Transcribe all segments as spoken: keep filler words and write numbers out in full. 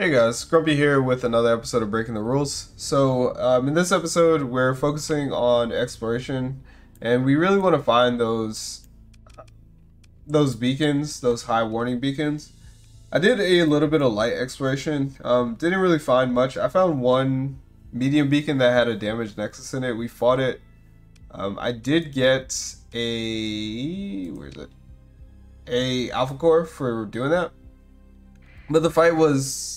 Hey guys, Grumpy here with another episode of Breaking the Rules. So um, in this episode we're focusing on exploration, and we really want to find those those beacons, those high warning beacons. I did a little bit of light exploration, um, didn't really find much. I found one medium beacon that had a damaged nexus in it. We fought it. Um, I did get a where is it? A alpha core for doing that, but the fight was.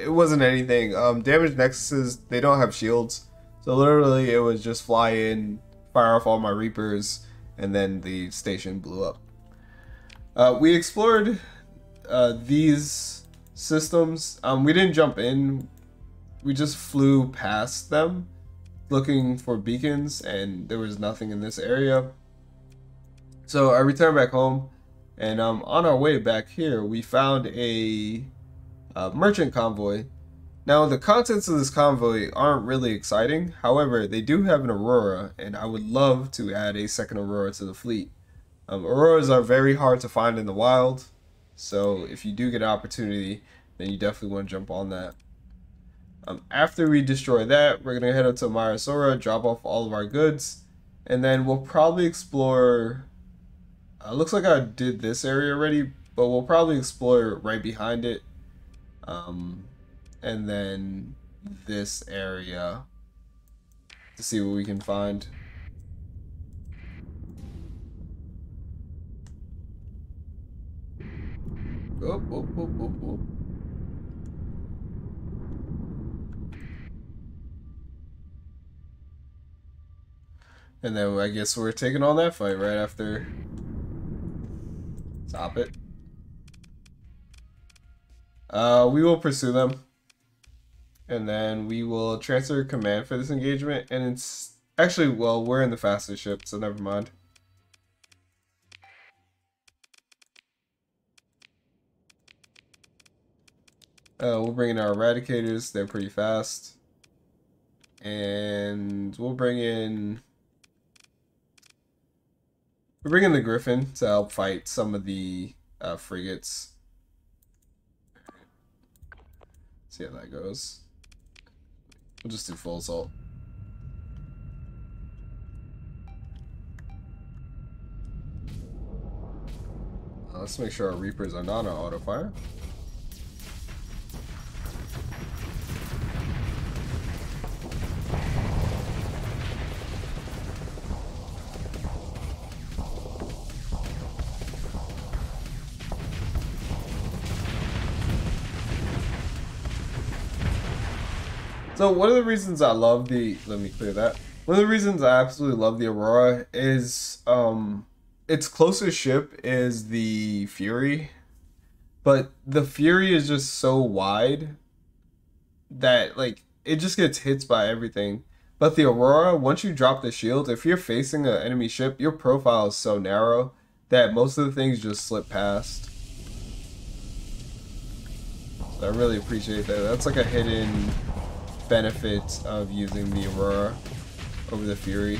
It wasn't anything. Um, damaged nexuses, they don't have shields. So literally it was just fly in, fire off all my reapers, and then the station blew up. Uh, we explored uh, these systems. Um, we didn't jump in. We just flew past them looking for beacons, and there was nothing in this area. So I returned back home, and um, on our way back here, we found a... Uh, merchant convoy. Now the contents of this convoy aren't really exciting, however they do have an Aurora, and I would love to add a second Aurora to the fleet. Um, Auroras are very hard to find in the wild, so if you do get an opportunity, then you definitely want to jump on that. Um, after we destroy that, we're going to head up to Marasora, drop off all of our goods, and then we'll probably explore... Uh, looks like I did this area already, but we'll probably explore right behind it. Um, and then this area to see what we can find. Oh, oh, oh, oh, oh. And then I guess we're taking on that fight right after. Stop it. Uh, we will pursue them, and then we will transfer command for this engagement, and it's actually, well, we're in the fastest ship, so never mind. Uh, we'll bring in our eradicators, they're pretty fast, and we'll bring in, we'll bring in the Griffin to help fight some of the uh, frigates. See how that goes. We'll just do full assault. Uh, let's make sure our Reapers are not on auto fire. So one of the reasons I love the, let me clear that. One of the reasons I absolutely love the Aurora is um, its closest ship is the Fury, but the Fury is just so wide that like it just gets hit by everything. But the Aurora, once you drop the shield, if you're facing an enemy ship, your profile is so narrow that most of the things just slip past. So I really appreciate that. That's like a hidden benefits of using the Aurora over the Fury.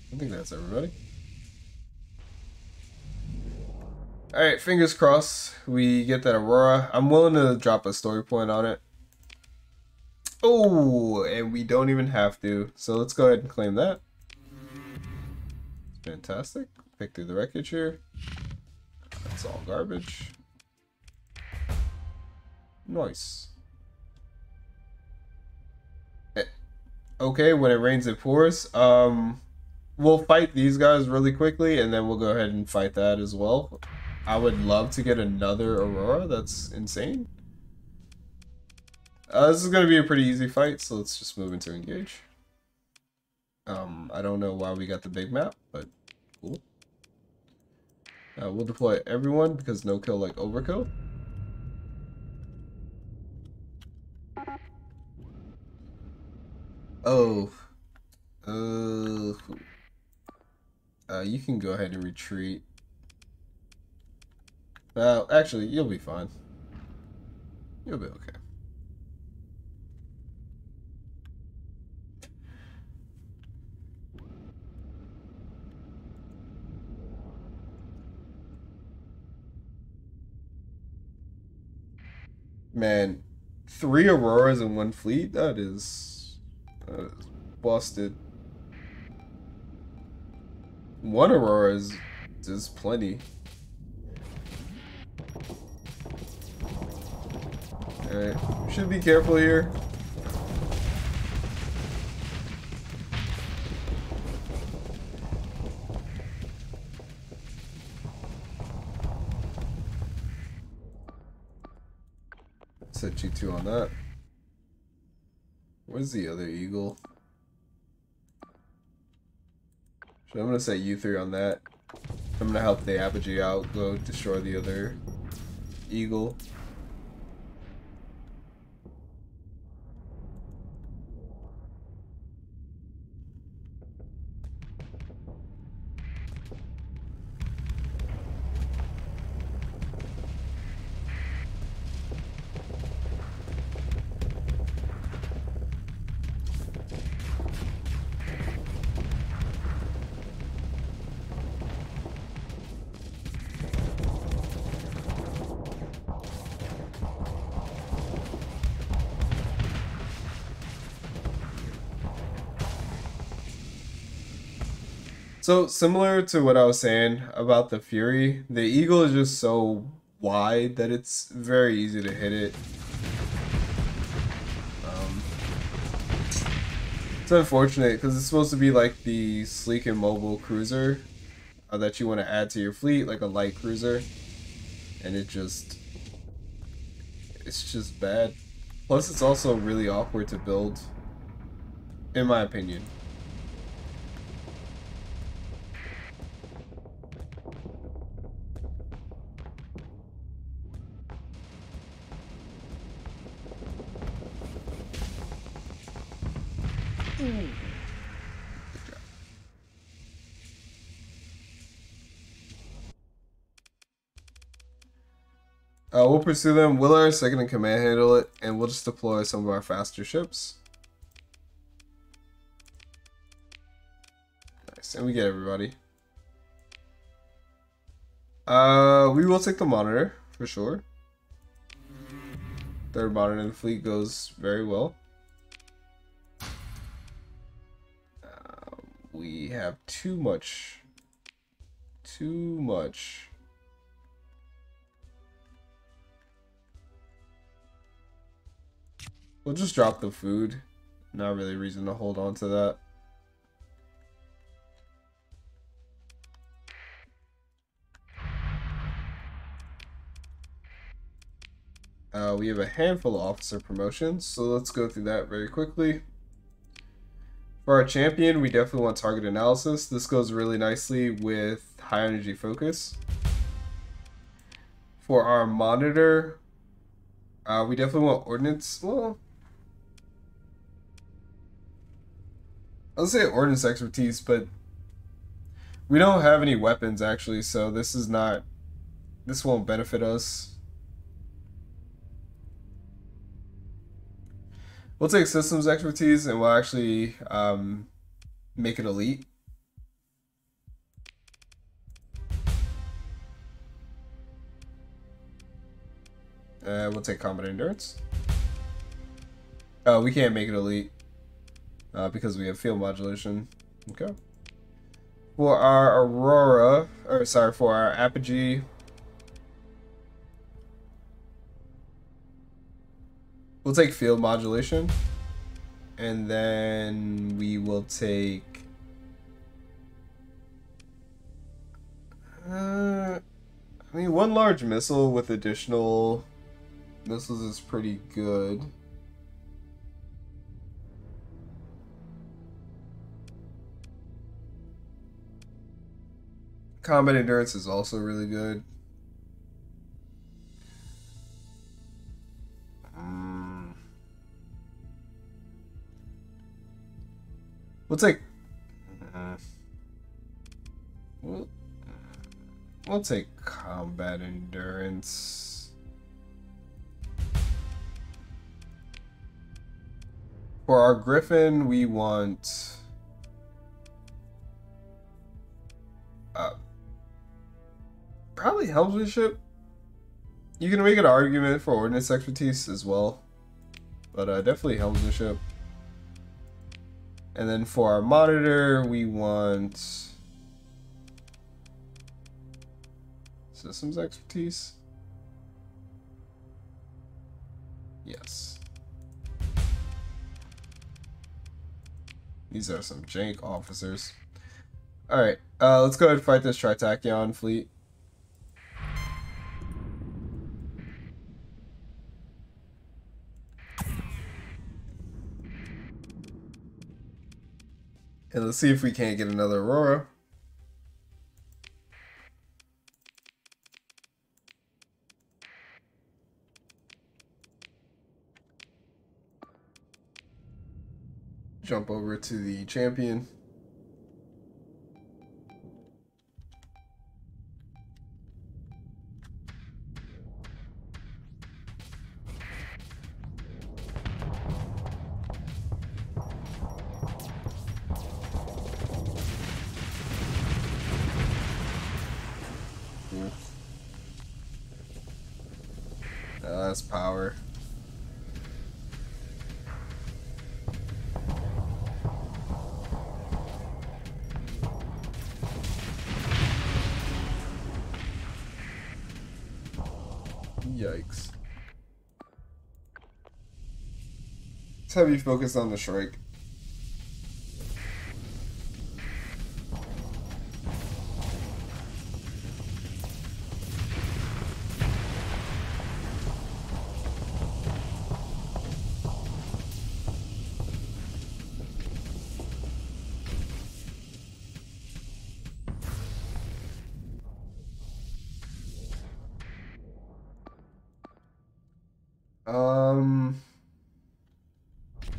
I think that's everybody. Alright, fingers crossed we get that Aurora. I'm willing to drop a story point on it. Oh, and we don't even have to. So let's go ahead and claim that. Fantastic. Pick through the wreckage here. That's all garbage. Nice. Okay, when it rains it pours. Um, we'll fight these guys really quickly, and then we'll go ahead and fight that as well. I would love to get another Aurora. That's insane. Uh, this is going to be a pretty easy fight, so let's just move into engage. Um, I don't know why we got the big map, but cool. Uh, we'll deploy everyone because no kill like overkill. Oh. Uh, uh, you can go ahead and retreat. Uh, actually, you'll be fine. You'll be okay. Man, three Auroras in one fleet? That is... That is busted. One Aurora is... is plenty. Alright, should be careful here. Set G two on that. Where's the other eagle? So I'm gonna set U three on that. I'm gonna help the Apogee out, go destroy the other eagle. So, similar to what I was saying about the Fury, the Eagle is just so wide that it's very easy to hit it. Um, it's unfortunate, because it's supposed to be like the sleek and mobile cruiser uh, that you want to add to your fleet, like a light cruiser. And it just... it's just bad. Plus, it's also really awkward to build, in my opinion. Uh, we'll pursue them. Will our second in command handle it, and we'll just deploy some of our faster ships. Nice, and we get everybody. Uh, we will take the monitor for sure. Third monitor in the fleet goes very well. Uh, we have too much, too much. We'll just drop the food. Not really a reason to hold on to that. Uh, we have a handful of officer promotions, so let's go through that very quickly. For our champion, we definitely want target analysis. This goes really nicely with high energy focus. For our monitor, uh, we definitely want ordnance. Well, I'll say ordnance expertise, but we don't have any weapons actually, so this is not, this won't benefit us. We'll take systems expertise and we'll actually um, make it elite. Uh, we'll take combat endurance. Oh, we can't make it elite. Uh, because we have field modulation. Okay. For our Aurora, or sorry, for our Apogee, we'll take field modulation. And then we will take... Uh, I mean, one large missile with additional... missiles is pretty good. Combat endurance is also really good. Mm. We'll take. Uh, we'll, we'll take combat endurance. For our Griffin, we want uh, probably Helmsmanship. You can make an argument for Ordnance Expertise as well, but uh, definitely Helmsmanship. And then for our Monitor, we want Systems Expertise. Yes. These are some jank officers. Alright, uh, let's go ahead and fight this Tri-Tachyon fleet. And let's see if we can't get another Aurora. Jump over to the champion. Cool. Now that's power. Yikes. Let's have you focus on the Shrike. Um,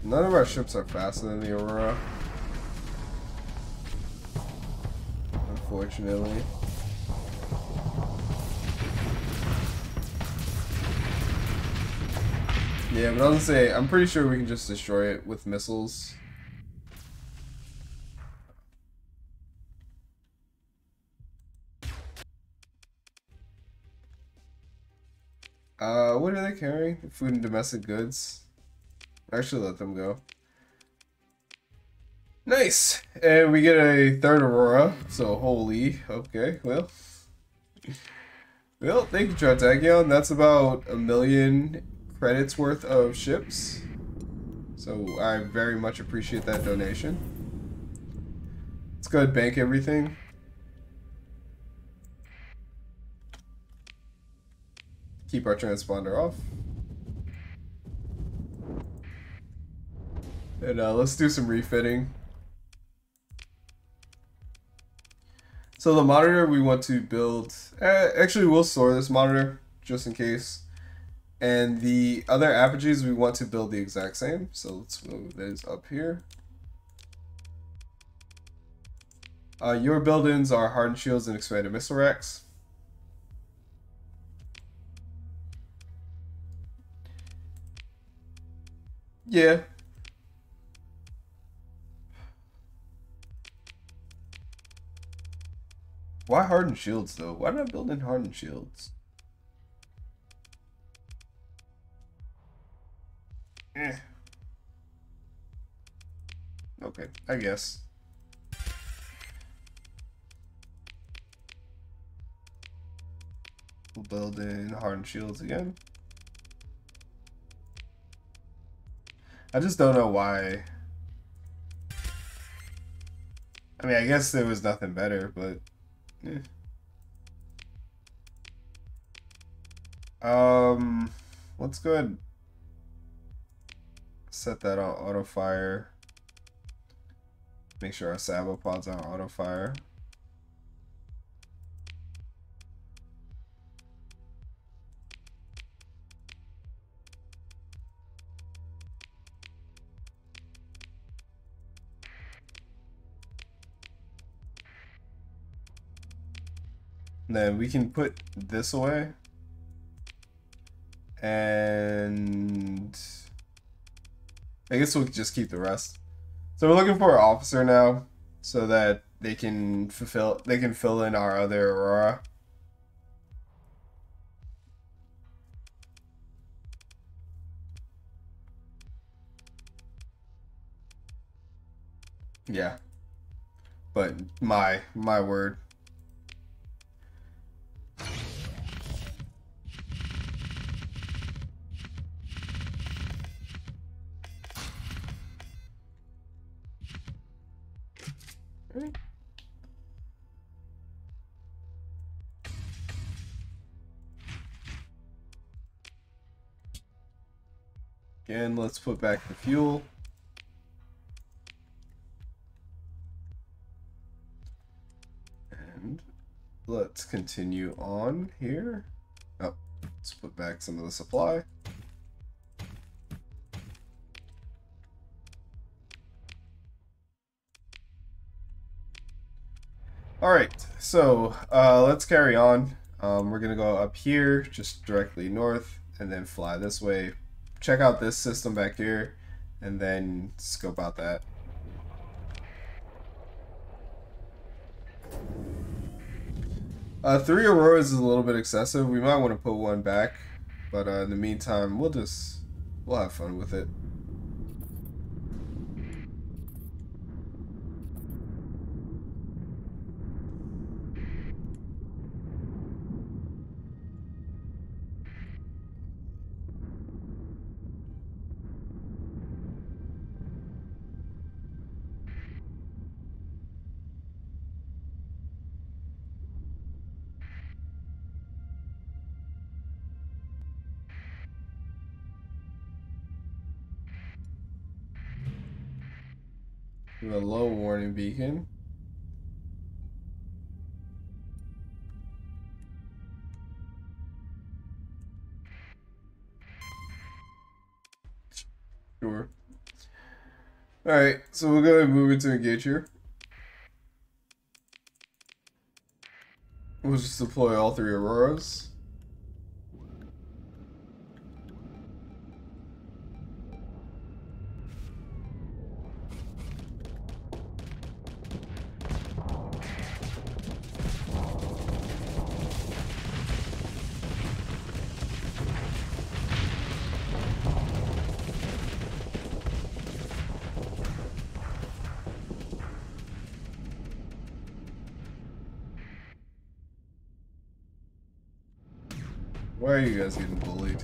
none of our ships are faster than the Aurora, unfortunately. Yeah, but I'll say, I'm pretty sure we can just destroy it with missiles. Uh, what are they carrying? Food and domestic goods. Actually, let them go. Nice! And we get a third Aurora, so holy. Okay, well. Well, thank you, Trantagion. That's about a million credits worth of ships. So I very much appreciate that donation. Let's go ahead and bank everything. Keep our transponder off. And uh, let's do some refitting. So the monitor we want to build, eh, actually we'll store this monitor just in case. And the other apogees we want to build the exact same. So let's move those up here. Uh, your build-ins are hardened shields and expanded missile racks. Yeah. Why hardened shields though? Why not build in hardened shields? Eh. Okay, I guess. We'll build in hardened shields again. I just don't know why. I mean, I guess there was nothing better, but eh. Um, let's go ahead and set that on auto fire. Make sure our sabopods are on auto fire. Then we can put this away and I guess we'll just keep the rest. So we're looking for an officer now, so that they can fulfill they can fill in our other Aurora. Yeah. But my my word. Right. Again, let's put back the fuel. And let's continue on here. Oh, let's put back some of the supply. Alright, so uh, let's carry on. Um, we're going to go up here, just directly north, and then fly this way. Check out this system back here, and then scope out that. Uh, three Auroras is a little bit excessive. We might want to put one back, but uh, in the meantime, we'll just, we'll have fun with it. A low warning beacon. Sure. Alright, so we're gonna move into engage here. We'll just deploy all three Auroras. Why are you guys getting bullied?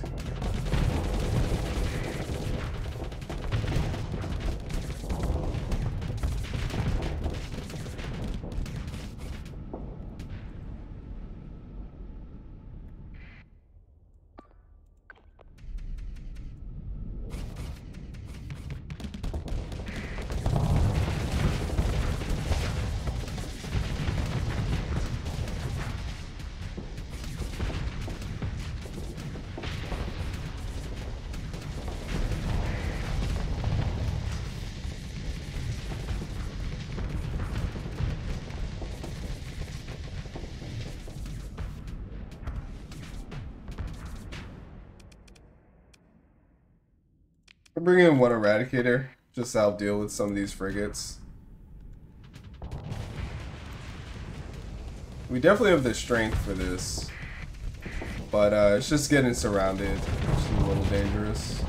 I'll bring in one Eradicator, just so I'll deal with some of these frigates. We definitely have the strength for this, but uh, it's just getting surrounded, which is a little dangerous.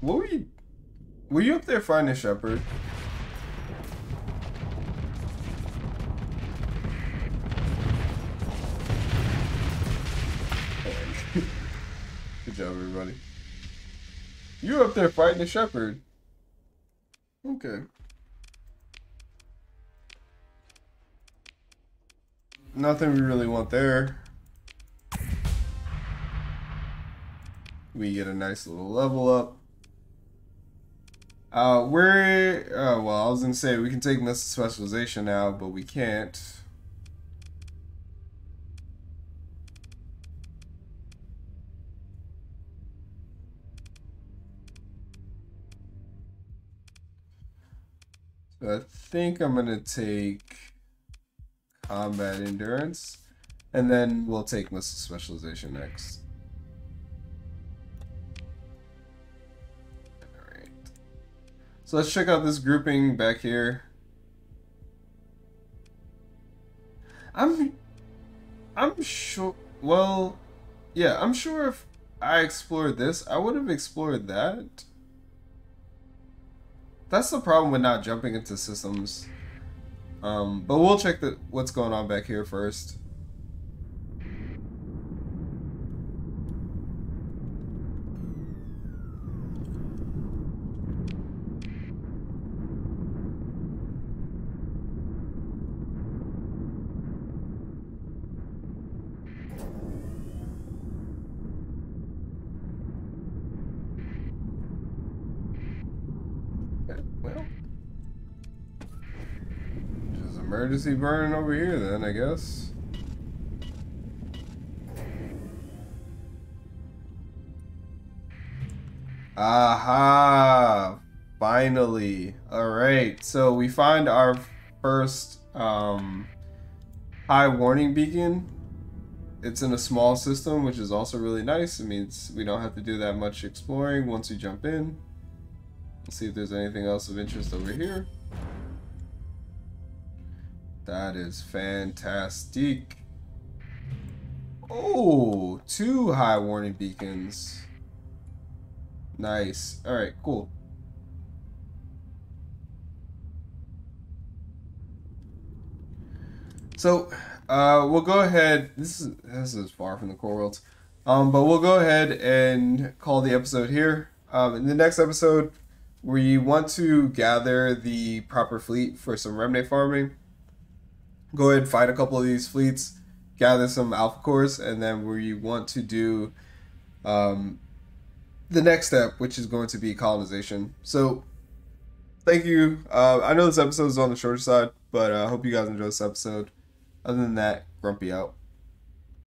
What were you? Were you up there finding Shepherd? there fighting the shepherd. Okay. Nothing we really want there. We get a nice little level up. Uh, we're... Uh, well, I was going to say, we can take missile specialization now, but we can't. So I think I'm going to take combat endurance, and then we'll take missile specialization next. So let's check out this grouping back here. I'm, I'm sure, well, yeah, I'm sure if I explored this, I would have explored that. That's the problem with not jumping into systems. Um, but we'll check the, what's going on back here first. Emergency burn over here then, I guess. Aha! Finally. Alright, so we find our first um, high warning beacon. It's in a small system, which is also really nice. It means we don't have to do that much exploring once we jump in. Let's see if there's anything else of interest over here. That is fantastic. Oh, two high warning beacons. Nice. All right, cool. So uh, we'll go ahead. This is, this is far from the core worlds. Um, but we'll go ahead and call the episode here. Um, in the next episode, we want to gather the proper fleet for some remnant farming. Go ahead and fight a couple of these fleets, gather some alpha cores, and then we want to do um, the next step, which is going to be colonization. So, thank you. Uh, I know this episode is on the shorter side, but I uh, hope you guys enjoyed this episode. Other than that, Grumpy out.